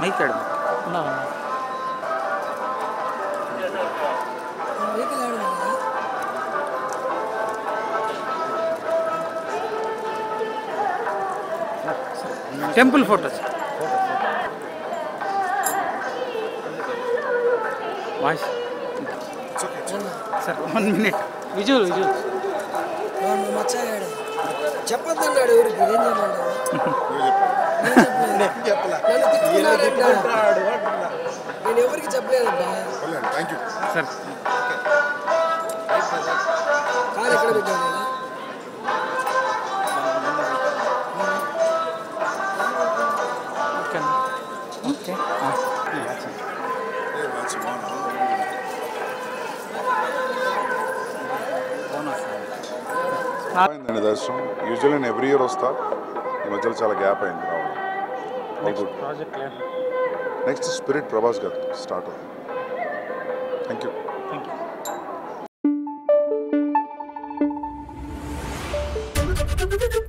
Mic card. No. Temple photos. Why? It's okay. Sir, 1 minute. Visual. Thank you. Sir. Okay. Usually in every year gap. Next good. Project clear. Next Spirit Prabhas got started. Thank you. Thank you.